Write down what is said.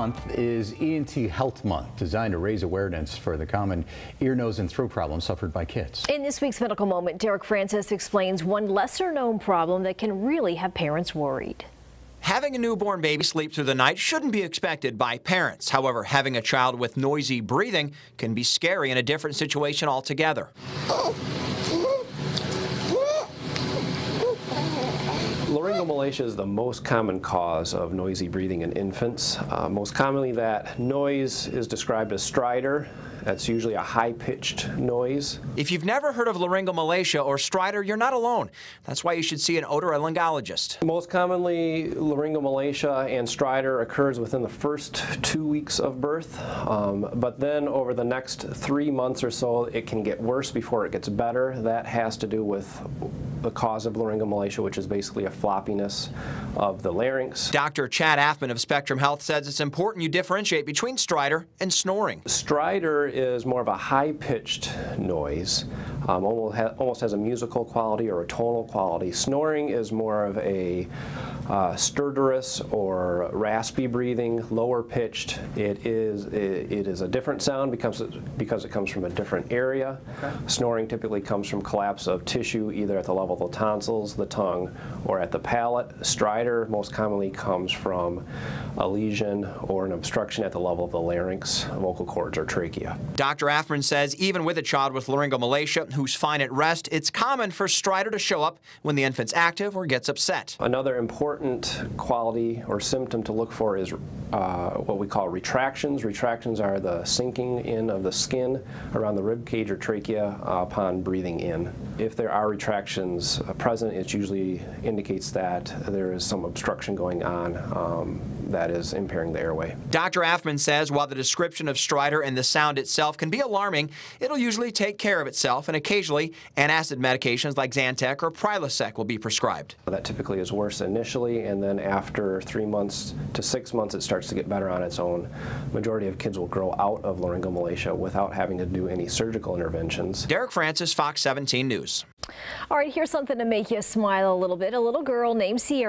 Month is ENT Health Month, designed to raise awareness for the common ear, nose, and throat problems suffered by kids. In this week's Medical Moment, Derek Francis explains one lesser-known problem that can really have parents worried. Having a newborn baby sleep through the night shouldn't be expected by parents. However, having a child with noisy breathing can be scary in a different situation altogether. Laryngomalacia is the most common cause of noisy breathing in infants. Most commonly, that noise is described as stridor. That's usually a high-pitched noise. If you've never heard of laryngomalacia or stridor, you're not alone. That's why you should see an otolaryngologist. Most commonly, laryngomalacia and stridor occurs within the first 2 weeks of birth, but then over the next 3 months or so, it can get worse before it gets better. That has to do with the cause of laryngomalacia, which is basically a floppiness of the larynx. Dr. Chad Afman of Spectrum Health says it's important you differentiate between stridor and snoring. Stridor is more of a high-pitched noise, almost has a musical quality or a tonal quality. Snoring is more of a stertorous or raspy breathing, lower-pitched. It is a different sound because it comes from a different area. Okay. Snoring typically comes from collapse of tissue, either at the level of the tonsils, the tongue, or at the palate. Stridor most commonly comes from a lesion or an obstruction at the level of the larynx, vocal cords, or trachea. Dr. Afman says even with a child with laryngomalacia who's fine at rest, it's common for stridor to show up when the infant's active or gets upset. Another important quality or symptom to look for is what we call retractions. Retractions are the sinking in of the skin around the rib cage or trachea upon breathing in. If there are retractions present, it usually indicates that there is some obstruction going on that is impairing the airway. Dr. Afman says while the description of stridor and the sound itself can be alarming, it'll usually take care of itself, and occasionally antacid medications like Zantac or Prilosec will be prescribed. That typically is worse initially, and then after 3 months to 6 months, it starts to get better on its own. Majority of kids will grow out of laryngomalacia without having to do any surgical interventions. Derek Francis, Fox 17 News. All right, here's something to make you smile a little bit. A little girl named Sierra.